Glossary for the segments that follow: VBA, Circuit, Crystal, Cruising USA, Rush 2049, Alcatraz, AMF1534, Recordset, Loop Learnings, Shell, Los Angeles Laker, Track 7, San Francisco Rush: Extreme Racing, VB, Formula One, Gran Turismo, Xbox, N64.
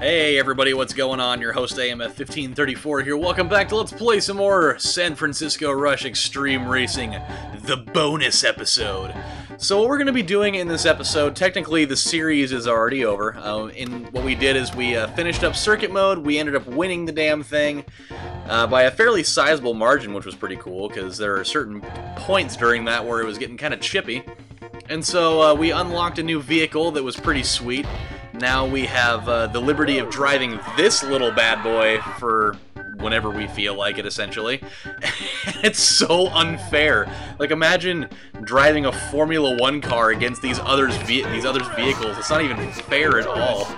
Hey everybody, what's going on? Your host AMF1534 here. Welcome back to Let's Play some more San Francisco Rush Extreme Racing, the bonus episode. So what we're going to be doing in this episode, technically the series is already over. What we did is we finished up circuit mode. We ended up winning the damn thing by a fairly sizable margin, which was pretty cool, because there are certain points during that where it was getting kind of chippy. And so we unlocked a new vehicle that was pretty sweet. Now we have the liberty of driving this little bad boy for whenever we feel like it, essentially. It's so unfair. Like, imagine driving a Formula One car against these others' vehicles. It's not even fair at all.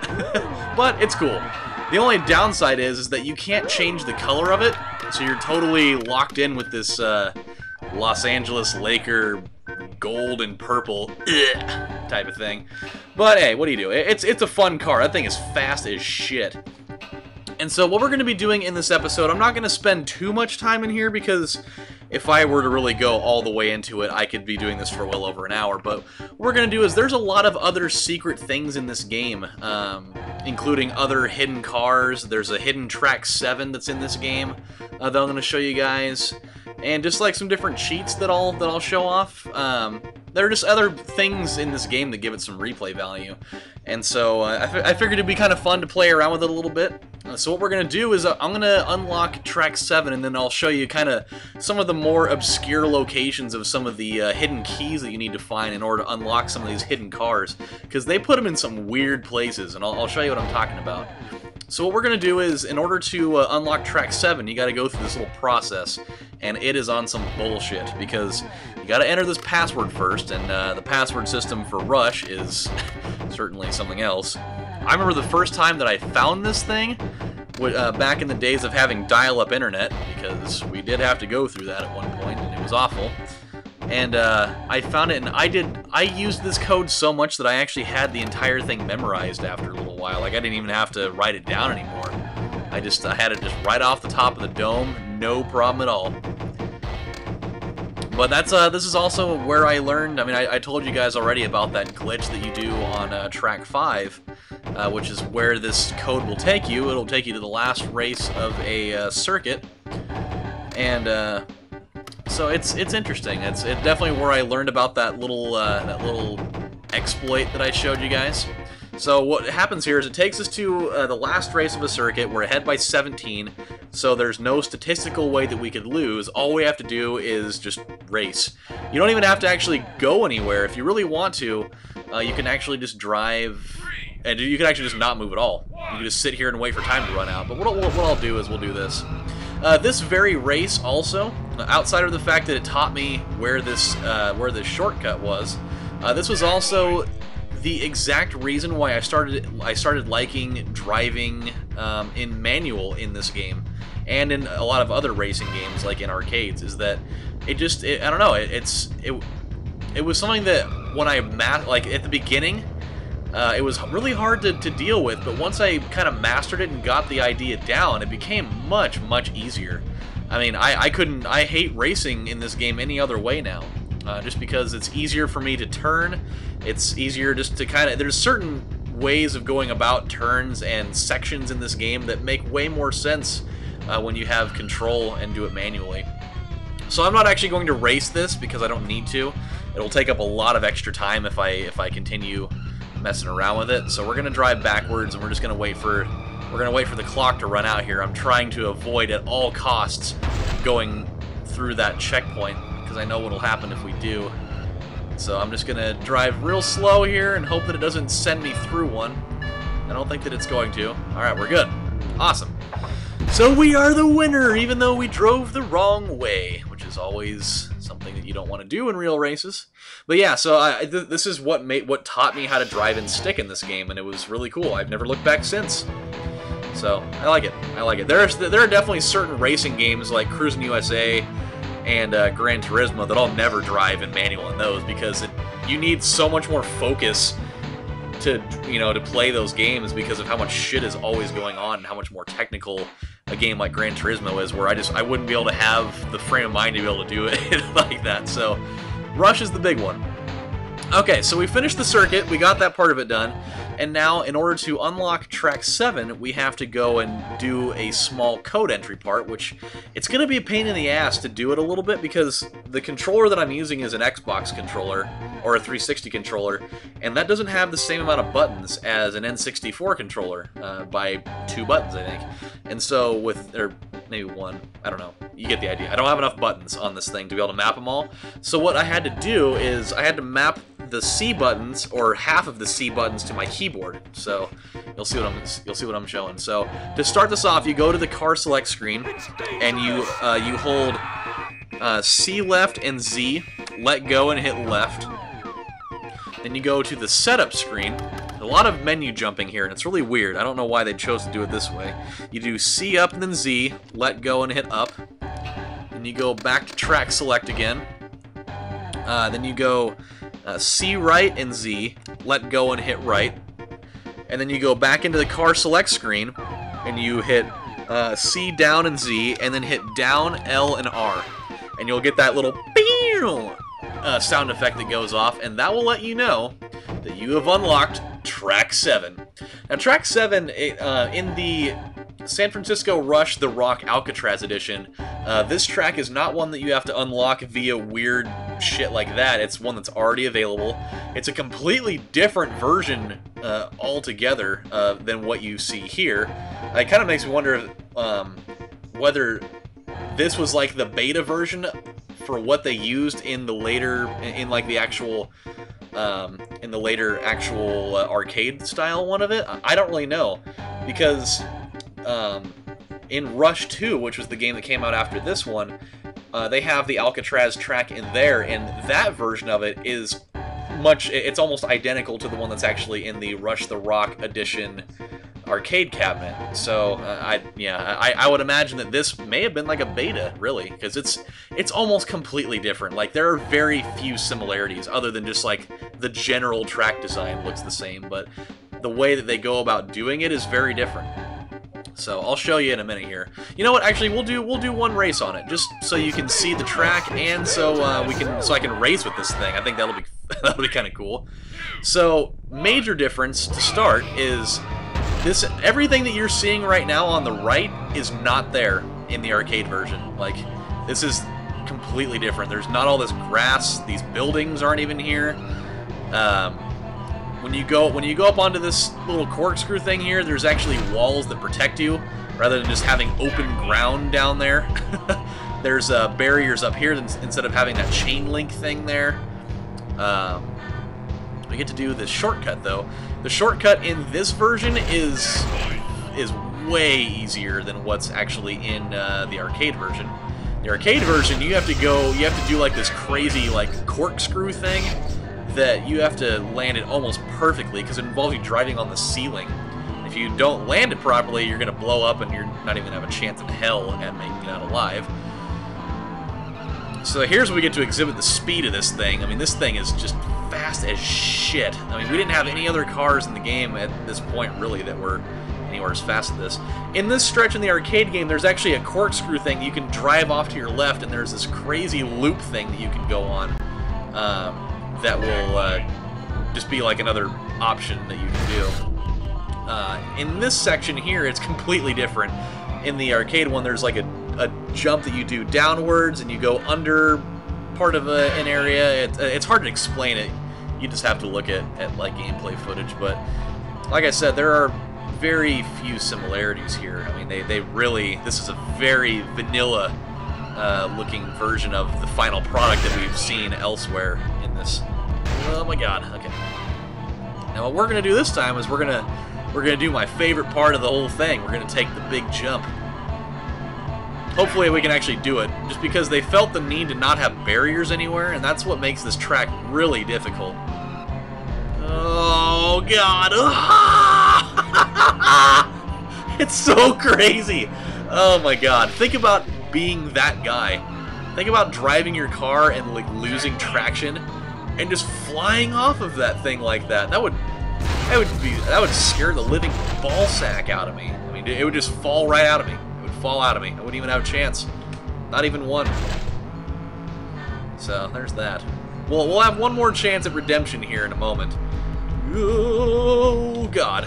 But it's cool. The only downside is that you can't change the color of it, so you're totally locked in with this Los Angeles Laker gold and purple type of thing. But hey, what do you do? It's a fun car. That thing is fast as shit. And so what we're going to be doing in this episode, I'm not going to spend too much time in here, because if I were to really go all the way into it, I could be doing this for well over an hour. But what we're going to do is there's a lot of other secret things in this game, including other hidden cars. There's a hidden Track 7 that's in this game that I'm going to show you guys. And just like some different cheats that I'll show off. There are just other things in this game that give it some replay value. And so I figured it'd be kind of fun to play around with it a little bit. So what we're going to do is I'm going to unlock Track 7, and then I'll show you kind of some of the more obscure locations of some of the hidden keys that you need to find in order to unlock some of these hidden cars. Because they put them in some weird places, and I'll show you what I'm talking about. So what we're going to do is, in order to unlock Track 7, you got to go through this little process, and it is on some bullshit, because you got to enter this password first, and the password system for Rush is certainly something else. I remember the first time that I found this thing, back in the days of having dial-up internet, because we did have to go through that at one point, and it was awful. And I found it, and I used this code so much that I actually had the entire thing memorized after a little while. Like, I didn't even have to write it down anymore. I had it just right off the top of the dome, no problem at all. But that's this is also where I learned. I mean, I told you guys already about that glitch that you do on Track 5, which is where this code will take you. It'll take you to the last race of a circuit, and so it's interesting. It's definitely where I learned about that little exploit that I showed you guys. So what happens here is it takes us to the last race of a circuit. We're ahead by 17, so there's no statistical way that we could lose. All we have to do is just race. You don't even have to actually go anywhere. If you really want to, you can actually just drive, and you can actually just not move at all. You can just sit here and wait for time to run out. But what I'll do is we'll do this. This very race also, outside of the fact that it taught me where this shortcut was, this was also the exact reason why I started liking driving in manual in this game, and in a lot of other racing games like in arcades, is that I don't know, it was something that when I like at the beginning, it was really hard to deal with, but once I kind of mastered it and got the idea down, it became much, much easier. I mean, I hate racing in this game any other way now, just because it's easier for me to turn. It's easier just to kind of, there's certain ways of going about turns and sections in this game that make way more sense when you have control and do it manually. So I'm not actually going to race this, because I don't need to. It'll take up a lot of extra time if I continue messing around with it. So we're gonna drive backwards, and we're just gonna wait for the clock to run out here. I'm trying to avoid at all costs going through that checkpoint, because I know what'll happen if we do. So I'm just gonna drive real slow here and hope that it doesn't send me through one. I don't think that it's going to. All right, we're good. Awesome. So we are the winner, even though we drove the wrong way, which is always something that you don't want to do in real races. But yeah, so this is what taught me how to drive and stick in this game, and it was really cool. I've never looked back since. So I like it. I like it. There are definitely certain racing games like Cruising USA and Gran Turismo that I'll never drive in manual in those, because you need so much more focus to play those games, because of how much shit is always going on and how much more technical a game like Gran Turismo is, where I wouldn't be able to have the frame of mind to be able to do it like that. So Rush is the big one. Okay, so we finished the circuit, we got that part of it done. And now, in order to unlock Track 7, we have to go and do a small code entry part, which it's going to be a pain in the ass to do it a little bit because the controller that I'm using is an Xbox controller, or a 360 controller, and that doesn't have the same amount of buttons as an N64 controller, by 2 buttons, I think. And so with, or maybe 1, I don't know, you get the idea. I don't have enough buttons on this thing to be able to map them all. So what I had to do is I had to map the C buttons, or half of the C buttons, to my keyboard. So you'll see what I'm showing. So to start this off, you go to the car select screen, and you hold C left and Z, let go and hit left. Then you go to the setup screen. A lot of menu jumping here, and it's really weird. I don't know why they chose to do it this way. You do C up and then Z, let go and hit up. Then you go back to track select again. Then you go C right and Z, let go and hit right, and then you go back into the car select screen and you hit C down and Z, and then hit down, L and R, and you'll get that little sound effect that goes off, and that will let you know that you have unlocked Track 7. Now Track 7, in the San Francisco Rush: The Rock Alcatraz edition, this track is not one that you have to unlock via weird shit like that. It's one that's already available. It's a completely different version altogether than what you see here. It kind of makes me wonder if, whether this was like the beta version for what they used in the later, in the later actual arcade style one of it. I don't really know, because in Rush 2, which was the game that came out after this one, they have the Alcatraz track in there, and that version of it is much, it's almost identical to the one that's actually in the Rush the Rock edition arcade cabinet. So I would imagine that this may have been like a beta, really, because it's almost completely different. Like, there are very few similarities other than just like the general track design looks the same, but the way that they go about doing it is very different. So I'll show you in a minute here. You know what? Actually, we'll do one race on it, just so you can see the track, and so I can race with this thing. I think that'll be kind of cool. So major difference to start is this: everything that you're seeing right now on the right is not there in the arcade version. Like, this is completely different. There's not all this grass. These buildings aren't even here. When you go up onto this little corkscrew thing here, there's actually walls that protect you, rather than just having open ground down there. There's barriers up here instead of having that chain link thing there. We get to do this shortcut though. The shortcut in this version is way easier than what's actually in the arcade version. The arcade version, you have to do like this crazy like corkscrew thing, that you have to land it almost perfectly, because it involves you driving on the ceiling. If you don't land it properly, you're going to blow up, and you're not even going to have a chance in hell at making it out alive. So here's where we get to exhibit the speed of this thing. I mean, this thing is just fast as shit. I mean, we didn't have any other cars in the game at this point, really, that were anywhere as fast as this. In this stretch in the arcade game, there's actually a corkscrew thing. You can drive off to your left, and there's this crazy loop thing that you can go on. That will just be like another option that you can do. In this section here, it's completely different. In the arcade one, there's like a jump that you do downwards, and you go under part of an area. It's hard to explain it. You just have to look at like gameplay footage. But like I said, there are very few similarities here. I mean, they really, this is a very vanilla looking version of the final product that we've seen elsewhere in this. Oh my god, okay. Now what we're gonna do this time is we're gonna do my favorite part of the whole thing. We're gonna take the big jump. Hopefully we can actually do it, just because they felt the need to not have barriers anywhere, and that's what makes this track really difficult. Oh god. It's so crazy. Oh my god. Think about being that guy. Think about driving your car and like losing traction and just flying off of that thing like that. That would scare the living ball sack out of me. I mean, it would just fall right out of me. It would fall out of me. I wouldn't even have a chance. Not even one. So there's that. Well, we'll have one more chance at redemption here in a moment. Oh, God.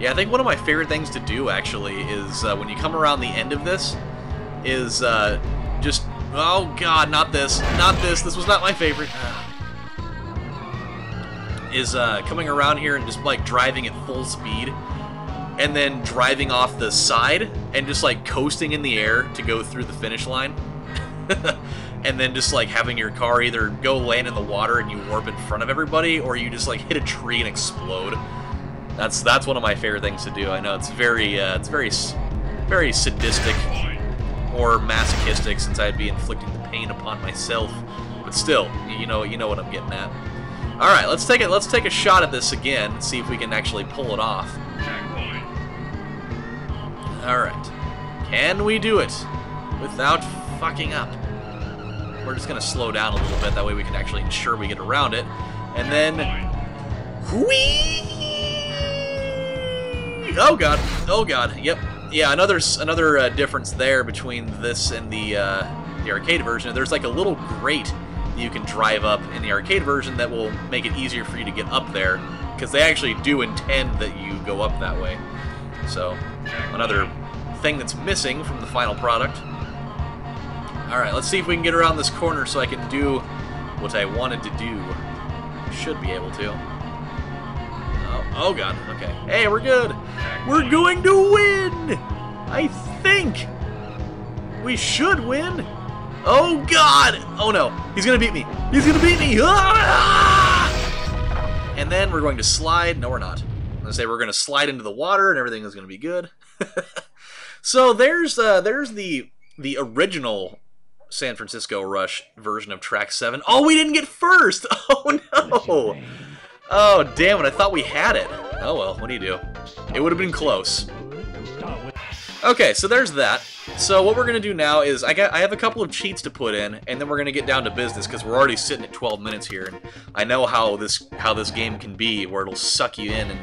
Yeah, I think one of my favorite things to do, actually, is when you come around the end of this, is just... Oh, God, not this. Not this. This was not my favorite. Is coming around here and just, like, driving at full speed, and then driving off the side and just, like, coasting in the air to go through the finish line. And then just, like, having your car either go land in the water and you warp in front of everybody, or you just, like, hit a tree and explode. That's one of my favorite things to do. I know it's very sadistic or masochistic, since I'd be inflicting the pain upon myself. But still, you know what I'm getting at. All right, let's take a shot at this again and see if we can actually pull it off. Alright. Can we do it without fucking up? We're just gonna slow down a little bit, that way we can actually ensure we get around it. And then... Whee! Oh god. Oh god. Yep. Yeah, another difference there between this and the arcade version. There's like a little grate that you can drive up in the arcade version that will make it easier for you to get up there, because they actually do intend that you go up that way. So... another thing that's missing from the final product. Alright, let's see if we can get around this corner so I can do what I wanted to do. Should be able to. Oh, oh god, okay. Hey, we're good! We're going to win! I think! We should win! Oh god! Oh no, he's gonna beat me! He's gonna beat me! Ah! And then we're going to slide. No, we're not. I say we're going to slide into the water and everything is going to be good. So there's the original San Francisco Rush version of Track 7. Oh, we didn't get first! Oh, no! Oh, damn it. I thought we had it. Oh, well. What do you do? It would have been close. Okay, so there's that. So what we're going to do now is I have a couple of cheats to put in, and then we're going to get down to business, because we're already sitting at 12 minutes here, and I know how this game can be, where it'll suck you in and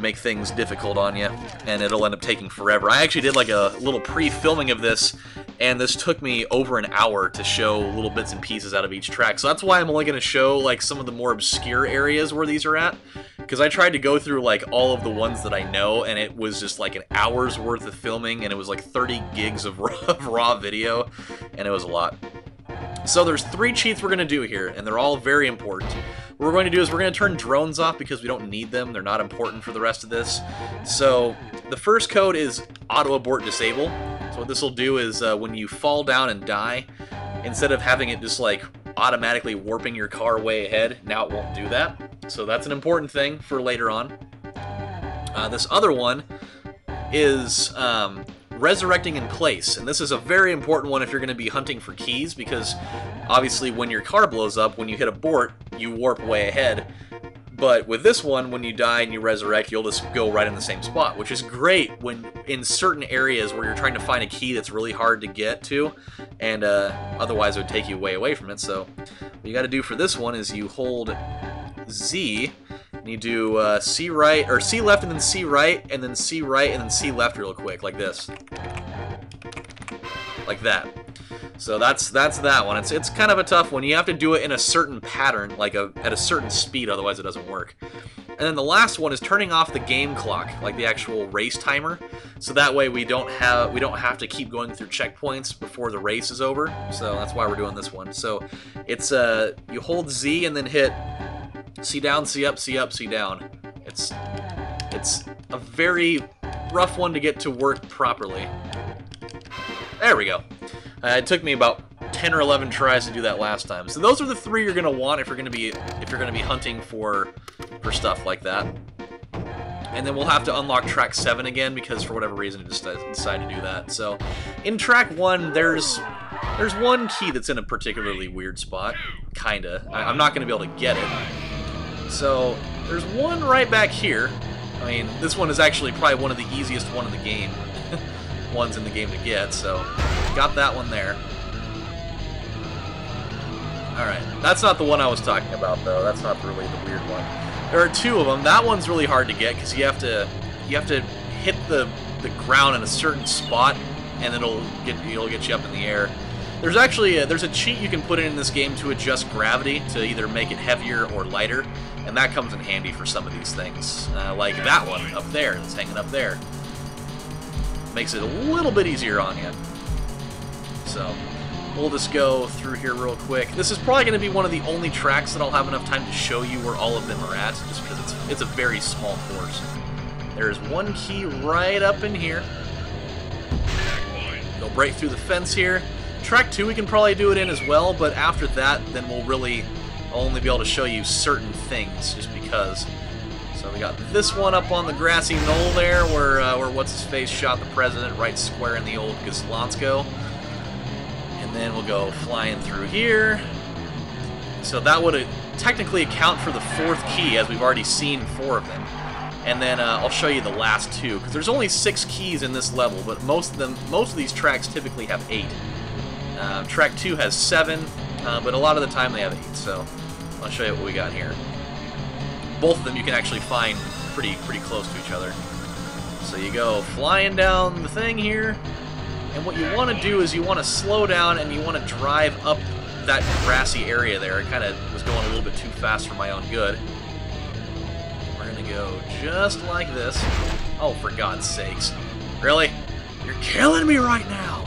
make things difficult on you, and it'll end up taking forever. I actually did like a little pre-filming of this, and this took me over an hour to show little bits and pieces out of each track, so that's why I'm only going to show like some of the more obscure areas where these are at, because I tried to go through like all of the ones that I know, and it was just like an hour's worth of filming, and it was like 30 gigs of raw video, and it was a lot. So there's 3 cheats we're going to do here, and they're all very important. What we're going to do is we're going to turn drones off because we don't need them. They're not important for the rest of this. So the first code is auto-abort disable. So what this will do is when you fall down and die, instead of having it just like automatically warping your car way ahead, now it won't do that. So that's an important thing for later on. This other one is... resurrecting in place, and this is a very important one if you're going to be hunting for keys, because obviously when your car blows up, when you hit abort, you warp way ahead. But with this one, when you die and you resurrect, you'll just go right in the same spot, which is great when in certain areas where you're trying to find a key that's really hard to get to, and otherwise it would take you way away from it. So what you got to do for this one is you hold Z, and you do C right, or C left, and then C right, and then C right, and then C left real quick, like this. Like that. So that's that one. It's kind of a tough one. You have to do it in a certain pattern, like at a certain speed, otherwise it doesn't work. And then the last one is turning off the game clock, like the actual race timer. So that way we don't have to keep going through checkpoints before the race is over. So that's why we're doing this one. So it's you hold Z and then hit C down, C up, C up, C down. It's a very rough one to get to work properly. There we go. It took me about 10 or 11 tries to do that last time. So those are the 3 you're gonna want if you're gonna be hunting for stuff like that. And then we'll have to unlock Track 7 again, because for whatever reason I just decided to do that. So in Track 1, there's one key that's in a particularly weird spot, kinda. I'm not gonna be able to get it. So, there's one right back here. I mean, this one is actually probably one of the easiest ones in the game to get, so got that one there. Alright, that's not the one I was talking about, though. That's not really the weird one. There are 2 of them. That one's really hard to get, because you have to hit the ground in a certain spot, and it'll get you up in the air. There's actually there's a cheat you can put in this game to adjust gravity to either make it heavier or lighter, and that comes in handy for some of these things, like that one up there that's hanging up there. Makes it a little bit easier on you. So we'll just go through here real quick. This is probably going to be one of the only tracks that I'll have enough time to show you where all of them are at, just because it's a very small course. There's one key right up in here. Go right through the fence here. Track 2 we can probably do it in as well, but after that then we'll really only be able to show you certain things just because. So we got this one up on the grassy knoll there where what's-his-face shot the president right square in the old Gazlansko. And then we'll go flying through here. So that would technically account for the fourth key, as we've already seen four of them. And then I'll show you the last two, because there's only 6 keys in this level, but most of these tracks typically have 8. Track 2 has 7, but a lot of the time they have 8, so I'll show you what we got here. Both of them you can actually find pretty close to each other. So you go flying down the thing here, and what you want to do is you want to slow down and you want to drive up that grassy area there. It kind of was going a little bit too fast for my own good. We're going to go just like this. Oh, for God's sakes. Really? You're killing me right now!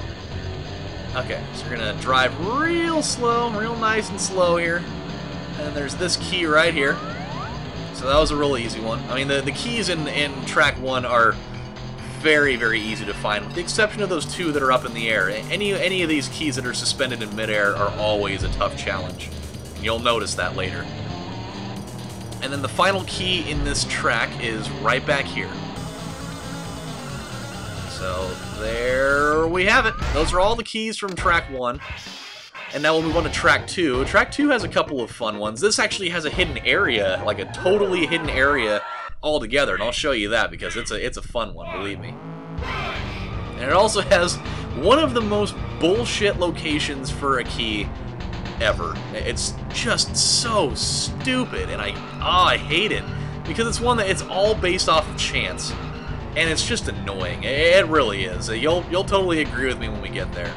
Okay, so we're going to drive real slow, real nice and slow here. And there's this key right here. So that was a real easy one. I mean, the keys in Track 1 are very easy to find, with the exception of those two that are up in the air. Any of these keys that are suspended in midair are always a tough challenge. You'll notice that later. And then the final key in this track is right back here. So there we have it. Those are all the keys from Track 1. And now we'll move on to Track 2. Track 2 has a couple of fun ones. This actually has a hidden area, like a totally hidden area altogether, and I'll show you that because it's a fun one, believe me. And it also has one of the most bullshit locations for a key ever. It's just so stupid, and I hate it because it's one that it's all based off of chance, and it's just annoying. It really is. You'll totally agree with me when we get there.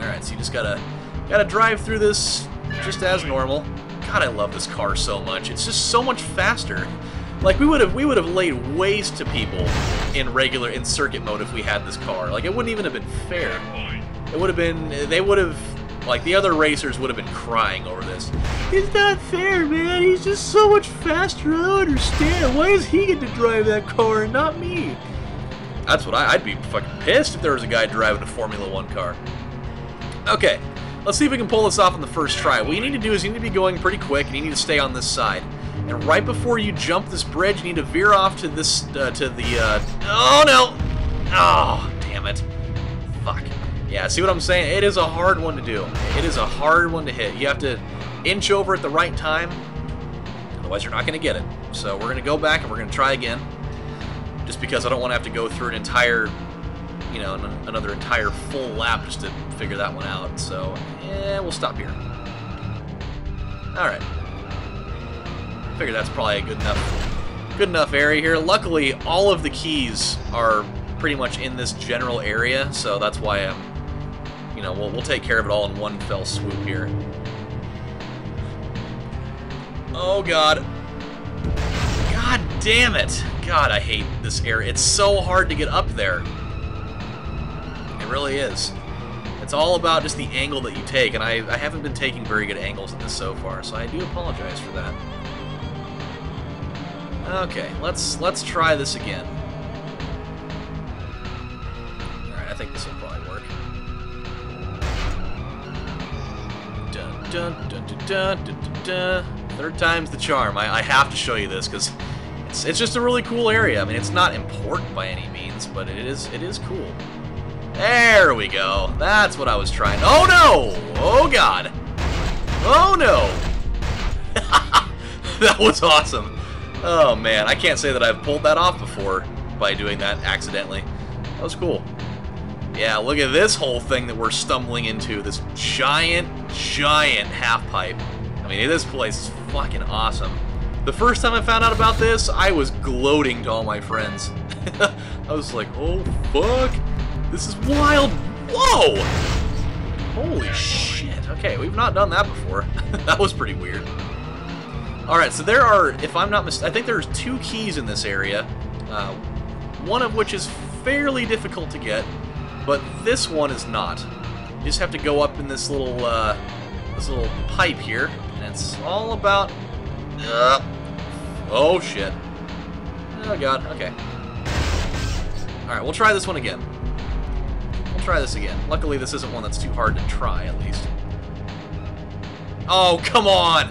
Alright, so you just gotta drive through this just as normal. God, I love this car so much. It's just so much faster. Like, we would have laid waste to people in circuit mode if we had this car. Like, it wouldn't even have been fair. It would have been, they would have, like, the other racers would have been crying over this. It's not fair, man. He's just so much faster. I don't understand. Why does he get to drive that car and not me? That's what I'd be fucking pissed if there was a guy driving a Formula One car. Okay, let's see if we can pull this off on the first try. What you need to do is you need to be going pretty quick, and you need to stay on this side. And right before you jump this bridge, you need to veer off to this, oh, no! Oh, damn it. Fuck. Yeah, see what I'm saying? It is a hard one to do. It is a hard one to hit. You have to inch over at the right time, otherwise you're not going to get it. So we're going to go back, and we're going to try again, just because I don't want to have to go through an entire... you know, another entire full lap just to figure that one out. So, yeah, we'll stop here. Alright. I figure that's probably a good enough area here. Luckily, all of the keys are pretty much in this general area, so that's why I'm, you know, we'll take care of it all in one fell swoop here. Oh, God. God damn it. God, I hate this area. It's so hard to get up there. Really is. It's all about just the angle that you take, and I haven't been taking very good angles in this so far, so I do apologize for that. Okay, let's try this again. Alright, I think this will probably work. Dun, dun, dun, dun, dun, dun, dun, dun. Third time's the charm. I have to show you this, because it's just a really cool area. I mean, it's not important by any means, but it is cool. There we go. That's what I was trying. Oh, no! Oh, God. Oh, no! That was awesome. Oh, man. I can't say that I've pulled that off before by doing that accidentally. That was cool. Yeah, look at this whole thing that we're stumbling into. This giant half-pipe. I mean, this place is fucking awesome. The first time I found out about this, I was gloating to all my friends. I was like, oh, fuck. This is wild. Whoa! Holy shit. Okay, we've not done that before. That was pretty weird. Alright, so there are, if I'm not mistaken, I think there's 2 keys in this area. One of which is fairly difficult to get, but this one is not. You just have to go up in this little pipe here, and it's all about... oh, shit. Oh, God. Okay. Alright, we'll try this one again. We'll try this again. Luckily, this isn't one that's too hard to try, at least. Oh, come on!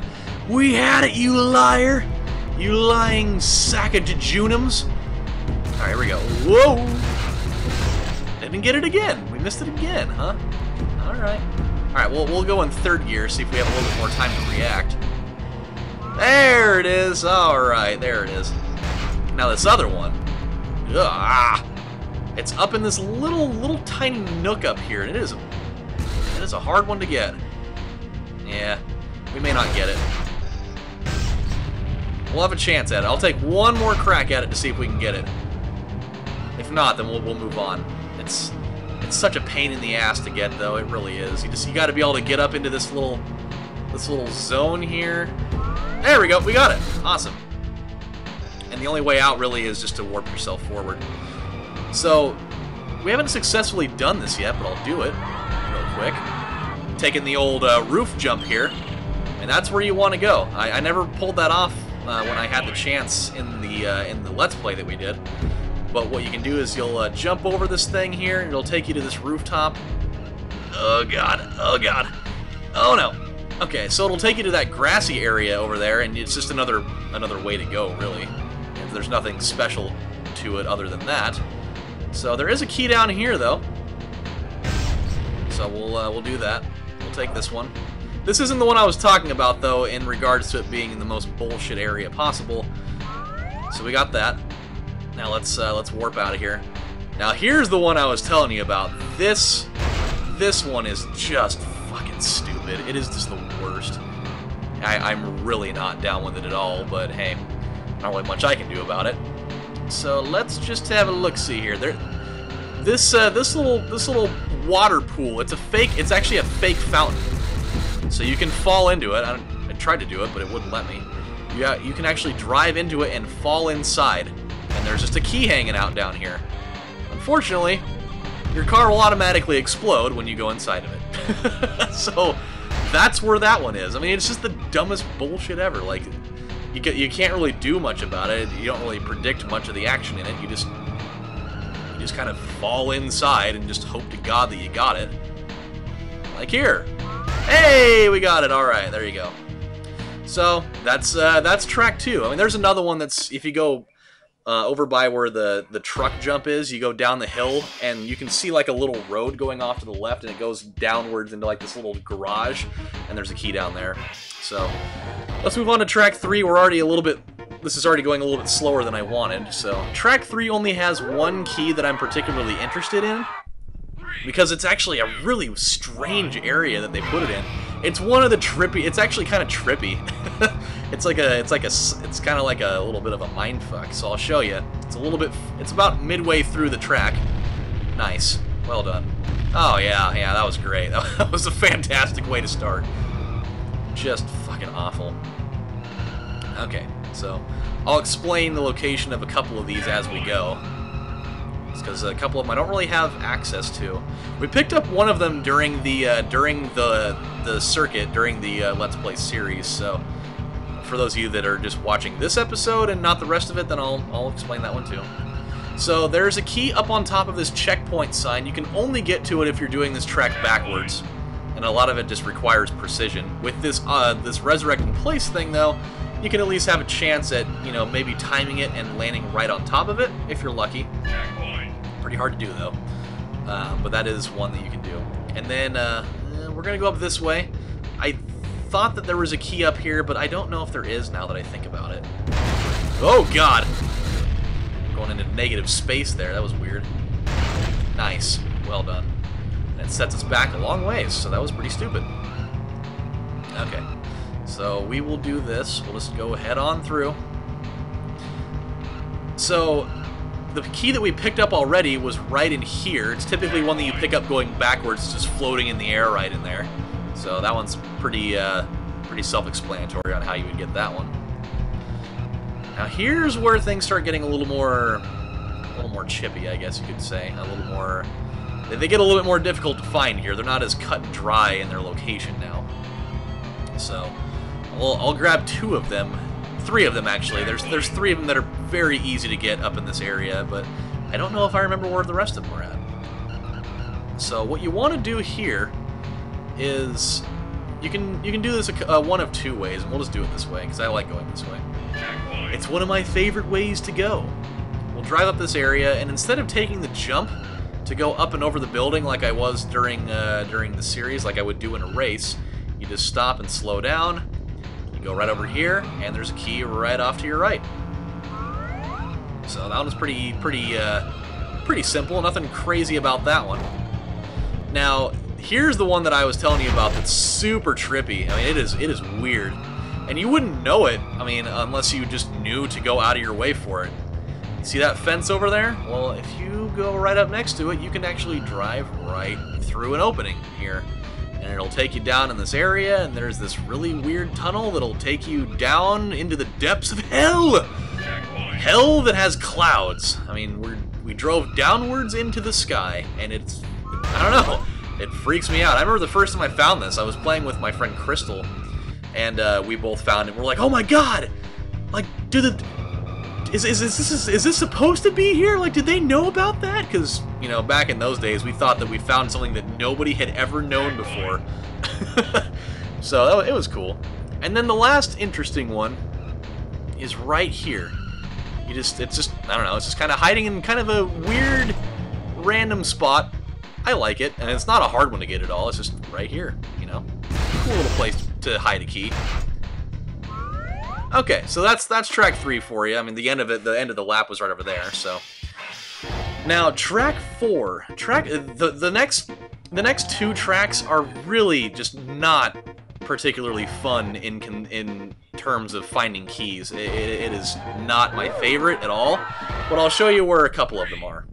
We had it, you liar! You lying sack of jejunums! Alright, here we go. Whoa! Didn't get it again. We missed it again, huh? Alright. Alright, we'll go in third gear, see if we have a little bit more time to react. There it is! Alright, there it is. Now this other one. Ugh, it's up in this little tiny nook up here, and it is a hard one to get. Yeah, we may not get it. We'll have a chance at it. I'll take one more crack at it to see if we can get it. If not, then we'll move on. It's such a pain in the ass to get, though. It really is. You got to be able to get up into this little zone here. There we go. We got it. Awesome. And the only way out really is just to warp yourself forward. So we haven't successfully done this yet, but I'll do it real quick. Taking the old roof jump here, and that's where you want to go. I never pulled that off when I had the chance in the Let's Play that we did. But what you can do is you'll jump over this thing here, and it'll take you to this rooftop. Oh god! Oh god! Oh no! Okay, so it'll take you to that grassy area over there, and it's just another way to go, really. There's nothing special to it other than that. So there is a key down here, though. So we'll do that. We'll take this one. This isn't the one I was talking about, though, in regards to it being in the most bullshit area possible. So we got that. Now let's warp out of here. Now here's the one I was telling you about. This one is just fucking stupid. It is just the worst. I'm really not down with it at all, but hey. Not really much I can do about it. So let's just have a look-see here. This little water pool. It's actually a fake fountain. So you can fall into it. I tried to do it, but it wouldn't let me. Yeah, you can actually drive into it and fall inside. And there's just a key hanging out down here. Unfortunately, your car will automatically explode when you go inside of it. So that's where that one is. I mean, it's just the dumbest bullshit ever. Like. You can't really do much about it. You don't really predict much of the action in it. You just kind of fall inside and just hope to God that you got it. Like here. Hey, we got it. All right, there you go. So that's track 2. I mean, there's another one that's if you go over by where the truck jump is, you go down the hill and you can see like a little road going off to the left, and it goes downwards into like this little garage, and there's a key down there. So let's move on to track 3. We're already a little bit, this is already going a little bit slower than I wanted, so track 3 only has one key that I'm particularly interested in, because it's actually a really strange area that they put it in. It's one of the trippy, it's actually kind of trippy. It's kind of like a little bit of a mindfuck, so I'll show you. It's about midway through the track. Nice. Well done. Oh yeah, yeah, that was great. That was a fantastic way to start. Just fucking awful. Okay, so I'll explain the location of a couple of these as we go. It's because a couple of them I don't really have access to. We picked up one of them during the circuit, during the Let's Play series, so for those of you that are just watching this episode and not the rest of it, then I'll explain that one too. So there's a key up on top of this checkpoint sign. You can only get to it if you're doing this track backwards. And a lot of it just requires precision. With this resurrecting place thing, though, you can at least have a chance at, you know, maybe timing it and landing right on top of it, if you're lucky. Pretty hard to do, though. But that is one that you can do. And then we're going to go up this way. I thought that there was a key up here, but I don't know if there is now that I think about it. Oh, God! Going into negative space there. That was weird. Nice. Well done. It sets us back a long ways, so that was pretty stupid. Okay, so we will do this. We'll just go head on through. So the key that we picked up already was right in here. It's typically one that you pick up going backwards, just floating in the air right in there. So that one's pretty, pretty self-explanatory on how you would get that one. Now here's where things start getting a little more chippy, I guess you could say. A little more, they get a little bit more difficult to find here. They're not as cut and dry in their location now. So I'll grab two of them. Three of them, actually. There's three of them that are very easy to get up in this area, but I don't know if I remember where the rest of them are at. So what you want to do here is you can do this one of two ways, and we'll just do it this way because I like going this way. It's one of my favorite ways to go. We'll drive up this area, and instead of taking the jump to go up and over the building like I was during the series, like I would do in a race, you just stop and slow down. Go right over here, and there's a key right off to your right. So that one's pretty simple. Nothing crazy about that one. Now, here's the one that I was telling you about that's super trippy. I mean, it is weird, and you wouldn't know it. I mean, unless you just knew to go out of your way for it. See that fence over there? Well, if you go right up next to it, you can actually drive right through an opening here. And it'll take you down in this area, and there's this really weird tunnel that'll take you down into the depths of hell! Hell that has clouds. I mean, we drove downwards into the sky, and it's... I don't know. It freaks me out. I remember the first time I found this, I was playing with my friend Crystal, and we both found it. We're like, oh my god! Like, do the... Is this supposed to be here? Like, did they know about that? Because, you know, back in those days, we thought that we found something that nobody had ever known before. So, it was cool. And then the last interesting one is right here. It's just, I don't know, it's just kind of hiding in kind of a weird, random spot. I like it, and it's not a hard one to get at all. It's just right here, you know. Cool little place to hide a key. Okay, so that's track 3 for you. I mean, the end of the lap was right over there. So now track 4, the next two tracks are really just not particularly fun in terms of finding keys. It is not my favorite at all, but I'll show you where a couple of them are.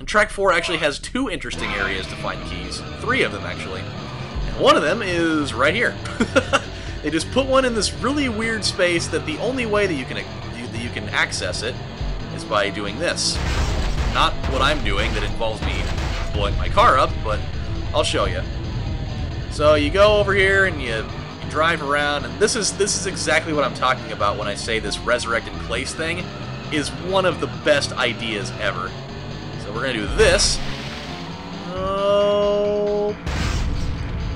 And track 4 actually has two interesting areas to find keys, three of them actually, and one of them is right here. They just put one in this really weird space that the only way that you can access it is by doing this. Not what I'm doing that involves me blowing my car up, but I'll show you. So you go over here and you drive around, and this is exactly what I'm talking about when I say this resurrected place thing is one of the best ideas ever. So we're gonna do this. Oh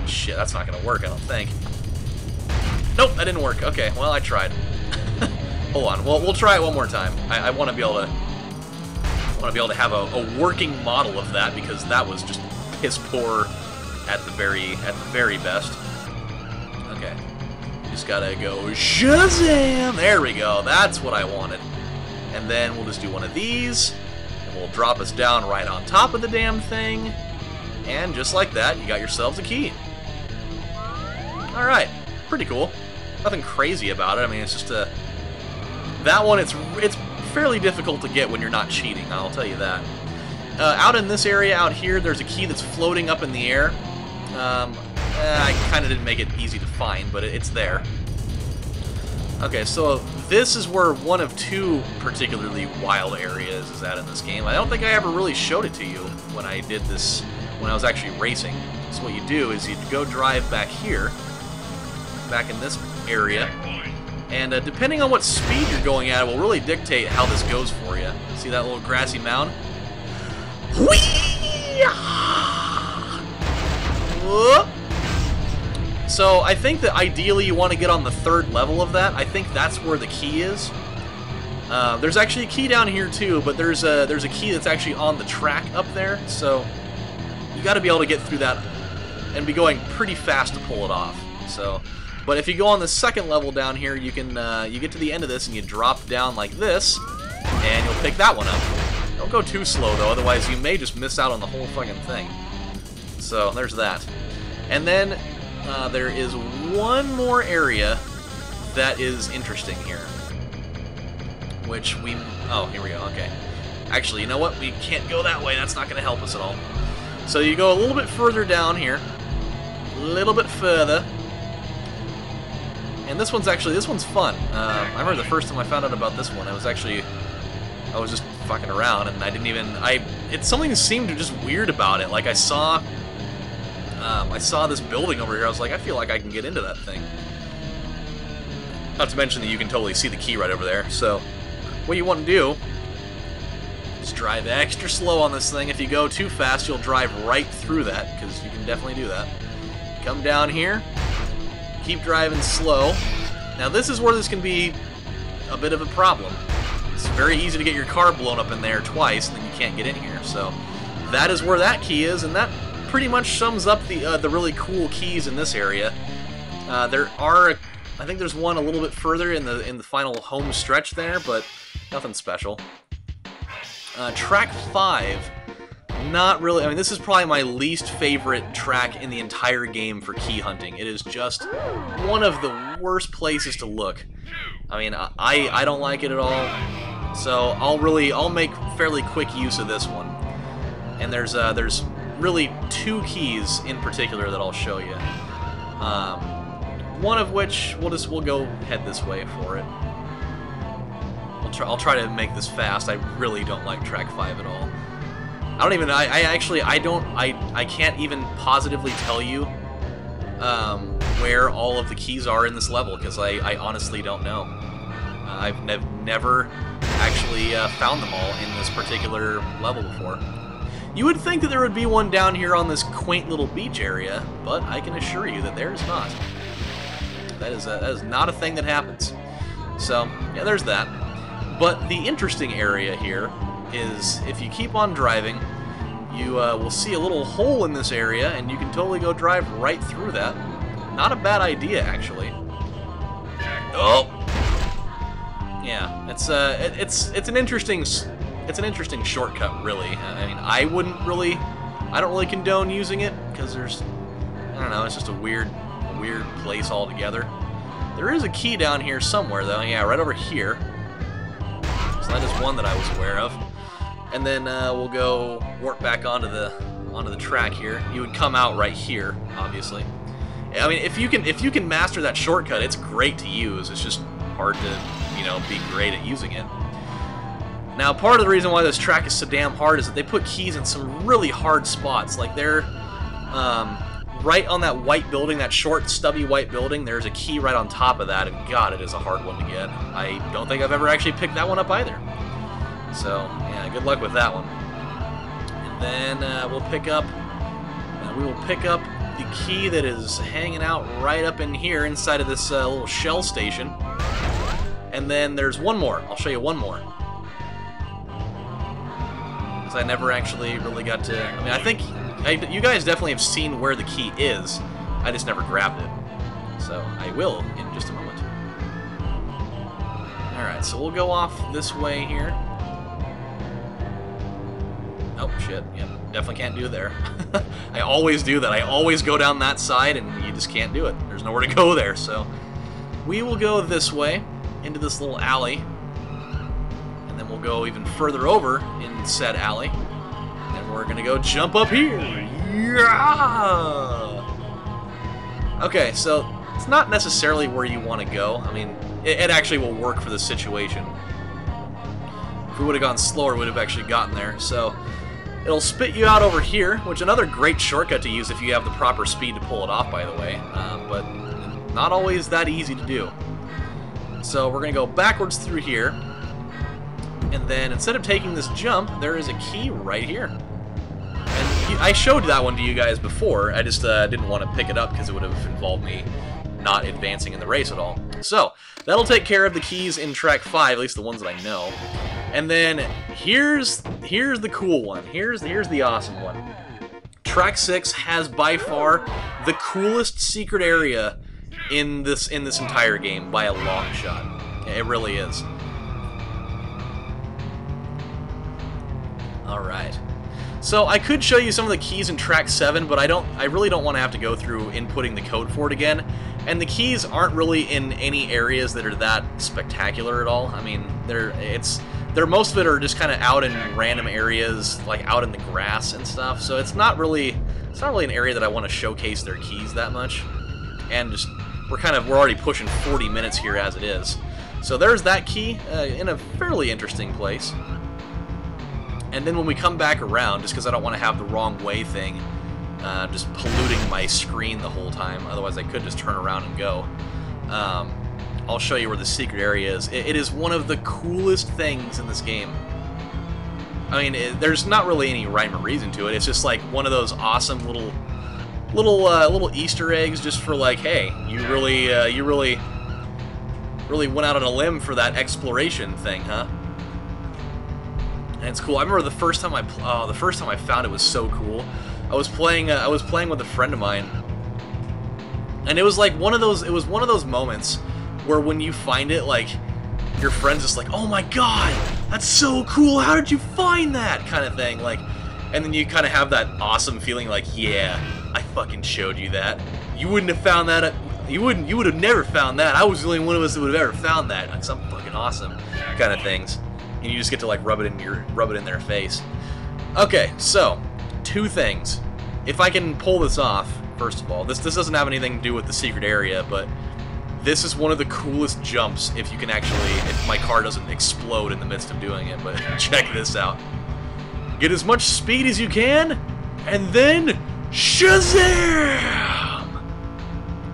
shit, that's not gonna work, I don't think. Nope, that didn't work. Okay, well, I tried. Hold on. Well, we'll try it one more time. I want to be able to have a working model of that, because that was just piss poor at the very best. Okay, just gotta go Shazam! There we go. That's what I wanted. And then we'll just do one of these, and we'll drop us down right on top of the damn thing, and just like that, you got yourselves a key. All right. Pretty cool. Nothing crazy about it. I mean, it's just a... That one, it's fairly difficult to get when you're not cheating, I'll tell you that. Out in this area, out here, there's a key that's floating up in the air. I kind of didn't make it easy to find, but it's there. Okay, so this is where one of two particularly wild areas is at in this game. I don't think I ever really showed it to you when I did this, when I was actually racing. So what you do is you go drive back here, back in this area, and depending on what speed you're going at, it will really dictate how this goes for you. See that little grassy mound? Whoop. So I think that ideally you want to get on the third level of that. I think that's where the key is. There's actually a key down here too, but there's a key that's actually on the track up there, so you got to be able to get through that and be going pretty fast to pull it off. So. But if you go on the second level down here, you can you get to the end of this and you drop down like this, and you'll pick that one up. Don't go too slow though, otherwise you may just miss out on the whole fucking thing. So there's that. And then there is one more area that is interesting here, which we... oh, here we go. Okay. Actually, you know what? We can't go that way. That's not going to help us at all. So you go a little bit further down here. A little bit further. And this one's fun. I remember the first time I found out about this one, I was just fucking around, and I didn't even, it's something that seemed just weird about it. Like, I saw this building over here, I was like, I feel like I can get into that thing. Not to mention that you can totally see the key right over there, so what you want to do is drive extra slow on this thing. If you go too fast, you'll drive right through that, because you can definitely do that. Come down here, keep driving slow. Now this is where this can be a bit of a problem. It's very easy to get your car blown up in there twice, and then you can't get in here, so that is where that key is, and that pretty much sums up the really cool keys in this area. There are, I think there's one a little bit further in the final home stretch there, but nothing special. Track 5, not really, I mean, this is probably my least favorite track in the entire game for key hunting. It is just one of the worst places to look. I mean, I don't like it at all, so I'll make fairly quick use of this one. And there's really two keys in particular that I'll show you. One of which we'll go head this way for it. I'll try to make this fast. I really don't like Track 5 at all. I can't even positively tell you where all of the keys are in this level, because I honestly don't know. I've never actually found them all in this particular level before. You would think that there would be one down here on this quaint little beach area, but I can assure you that there is not. That is not a thing that happens. So, yeah, there's that. But the interesting area here is if you keep on driving, you will see a little hole in this area, and you can totally go drive right through that. Not a bad idea, actually. Oh! Yeah, it's an interesting... It's an interesting shortcut, really. I mean, I don't really condone using it, because there's, I don't know, it's just a weird place altogether. There is a key down here somewhere, though. Yeah, right over here. So that is one that I was aware of. And then we'll go warp back onto the track here. You would come out right here, obviously. I mean, if you can master that shortcut, it's great to use. It's just hard to, you know, be great at using it. Now, part of the reason why this track is so damn hard is that they put keys in some really hard spots. Like, they're right on that white building, that short, stubby white building. There's a key right on top of that, and God, it is a hard one to get. I don't think I've ever actually picked that one up either. So, yeah, good luck with that one. And then we will pick up the key that is hanging out right up in here inside of this little Shell station. And then there's one more. I'll show you one more. I never actually really got to... I mean, I think you guys definitely have seen where the key is. I just never grabbed it. So, I will in just a moment. Alright, so we'll go off this way here. Oh, shit. Yep, definitely can't do there. I always do that. I always go down that side, and you just can't do it. There's nowhere to go there, so... We will go this way, into this little alley. And then we'll go even further over in said alley. And we're gonna go jump up here. Yeah! Okay, so it's not necessarily where you want to go. I mean, it actually will work for this situation. If we would have gone slower, we would have actually gotten there. So it'll spit you out over here, which another great shortcut to use if you have the proper speed to pull it off, by the way. But not always that easy to do. So we're gonna go backwards through here. And then, instead of taking this jump, there is a key right here. And I showed that one to you guys before. I just didn't want to pick it up because it would have involved me not advancing in the race at all. So, that'll take care of the keys in Track 5, at least the ones that I know. And then, here's the cool one. Here's the awesome one. Track 6 has, by far, the coolest secret area in this entire game, by a long shot. It really is. Alright, so I could show you some of the keys in Track 7, but I really don't want to have to go through inputting the code for it again, and the keys aren't really in any areas that are that spectacular at all. I mean, They're, most of it are just kind of out in random areas, like out in the grass and stuff. So it's not really an area that I want to showcase their keys that much. And just we're already pushing 40 minutes here as it is. So there's that key in a fairly interesting place. And then when we come back around, just because I don't want to have the wrong way thing just polluting my screen the whole time, otherwise I could just turn around and go. I'll show you where the secret area is. It is one of the coolest things in this game. I mean, there's not really any rhyme or reason to it. It's just like one of those awesome little Easter eggs, just for like, hey, you really went out on a limb for that exploration thing, huh? And it's cool. I remember the first time I found it was so cool. I was playing with a friend of mine, and it was like one of those moments where when you find it, like, your friend's just like, oh my god, that's so cool, how did you find that, kind of thing, like, and then you kind of have that awesome feeling like, yeah, I fucking showed you that. You wouldn't have found that, you would have never found that, I was the only one of us that would have ever found that, like, some fucking awesome kind of things, and you just get to, like, rub it in their face. Okay, so, two things. If I can pull this off, first of all, this doesn't have anything to do with the secret area, but this is one of the coolest jumps if you can actually, if my car doesn't explode in the midst of doing it, but check this out. Get as much speed as you can, and then Shazam!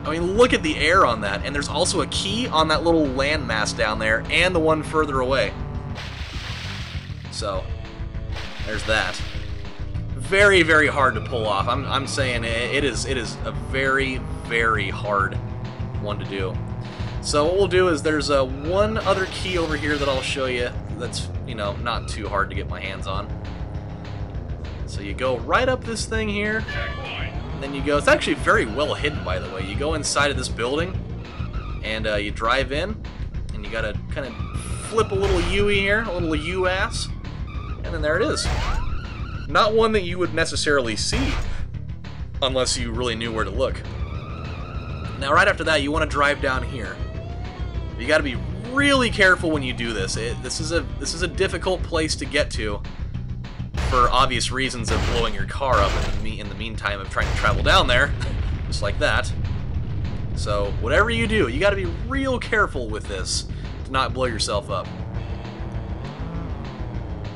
I mean, look at the air on that, and there's also a key on that little landmass down there, and the one further away. So, there's that. Very, very hard to pull off. I'm saying it is a very, very hard one to do. So what we'll do is there's one other key over here that I'll show you that's, you know, not too hard to get my hands on. So you go right up this thing here, and then you go, it's actually very well hidden, by the way. You go inside of this building, and you drive in, and you gotta kind of flip a little U here, a little U-ass, and then there it is. Not one that you would necessarily see unless you really knew where to look. Now, right after that, you want to drive down here. You got to be really careful when you do this. This is a difficult place to get to, for obvious reasons of blowing your car up in the meantime of trying to travel down there, just like that. So whatever you do, you got to be real careful with this to not blow yourself up.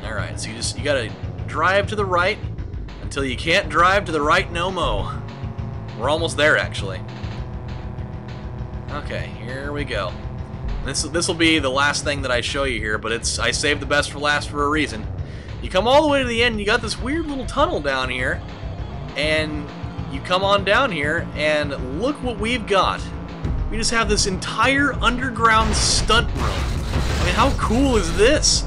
All right, so you got to drive to the right until you can't drive to the right no mo. We're almost there, actually. Okay, here we go. This will be the last thing that I show you here, but I saved the best for last for a reason. You come all the way to the end, you got this weird little tunnel down here, and you come on down here, and look what we've got. We just have this entire underground stunt room. I mean, how cool is this?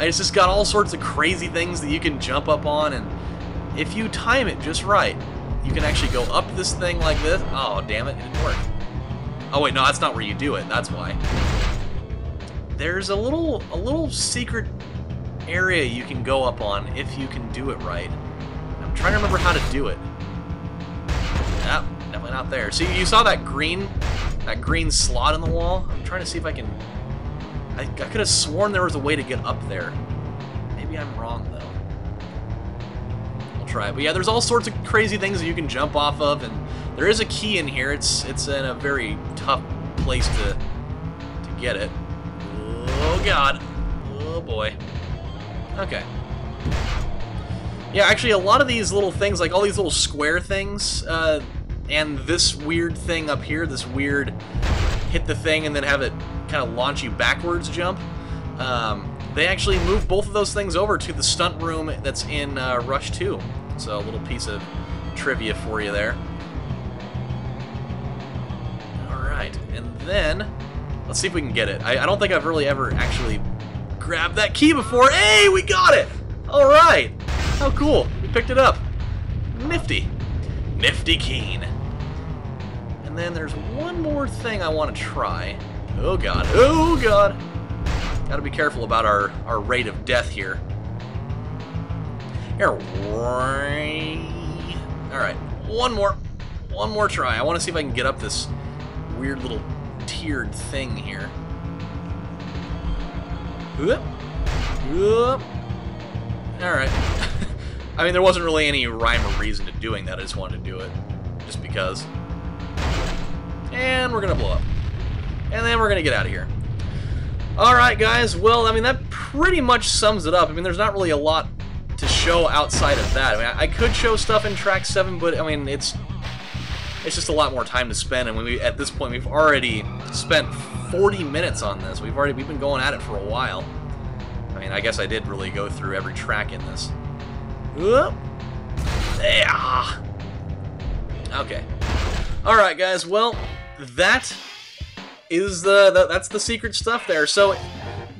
It's just got all sorts of crazy things that you can jump up on, and if you time it just right, you can actually go up this thing like this. Oh, damn it, it didn't work. Oh wait, no, that's not where you do it, that's why. There's a little secret area you can go up on if you can do it right. I'm trying to remember how to do it. Nope, definitely not there. See, you saw that green slot in the wall? I'm trying to see if I can... I could have sworn there was a way to get up there. Maybe I'm wrong, though. I'll try. But yeah, there's all sorts of crazy things that you can jump off of, and there is a key in here. It's in a very tough place to get it. Oh god. Oh boy. Okay. Yeah, actually a lot of these little things, like all these little square things, and this weird thing up here, this weird hit the thing and then have it kind of launch you backwards jump, they actually move both of those things over to the stunt room that's in Rush 2. So a little piece of trivia for you there. And then, let's see if we can get it. I don't think I've really ever actually grabbed that key before. Hey, we got it! Alright! How cool. We picked it up. Nifty. Nifty keen. And then there's one more thing I want to try. Oh god. Oh god! Gotta be careful about our rate of death here. Here. Alright. One more try. I want to see if I can get up this weird little tiered thing here. Whoop. All right. I mean, there wasn't really any rhyme or reason to doing that. I just wanted to do it just because. And we're gonna blow up. And then we're gonna get out of here. Alright guys, well, I mean, that pretty much sums it up. I mean, there's not really a lot to show outside of that. I mean, I could show stuff in Track 7, but I mean, it's just a lot more time to spend, and we, at this point, we've already spent 40 minutes on this. We've been going at it for a while. I mean, I guess I did really go through every track in this. Whoop. Yeah. Okay. Alright guys, well, that is that's the secret stuff there. So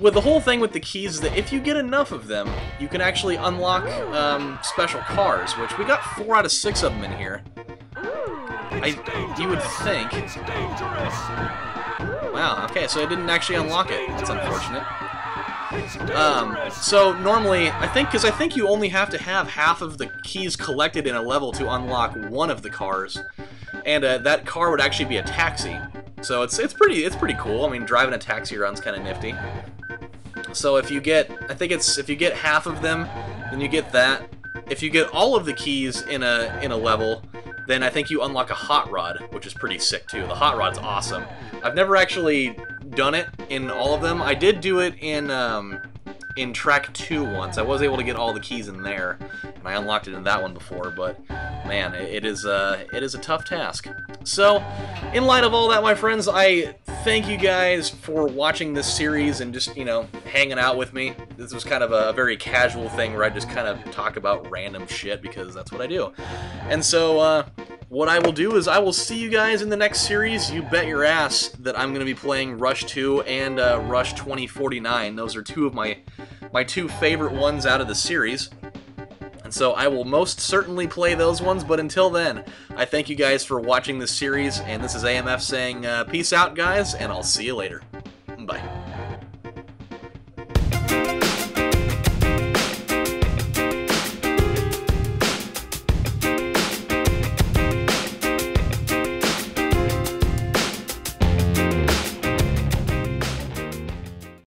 with the whole thing with the keys, that if you get enough of them, you can actually unlock special cars, which we got 4 out of 6 of them in here. You would think. Wow, okay, so I didn't actually unlock it. That's unfortunate. So normally, I think you only have to have half of the keys collected in a level to unlock one of the cars, and that car would actually be a taxi. So it's pretty cool. I mean, driving a taxi around's kind of nifty. So if you get, if you get half of them, then you get that. If you get all of the keys in a level, then I think you unlock a hot rod, which is pretty sick too. The hot rod's awesome. I've never actually done it in all of them. I did do it in Track 2 once. I was able to get all the keys in there, and I unlocked it in that one before, but man, it is a tough task. So, in light of all that, my friends, I thank you guys for watching this series and just, you know, hanging out with me. This was kind of a very casual thing where I just kind of talk about random shit because that's what I do. And so, what I will do is I will see you guys in the next series. You bet your ass that I'm going to be playing Rush 2 and Rush 2049. Those are two of my two favorite ones out of the series. And so I will most certainly play those ones. But until then, I thank you guys for watching this series. And this is AMF saying peace out, guys, and I'll see you later.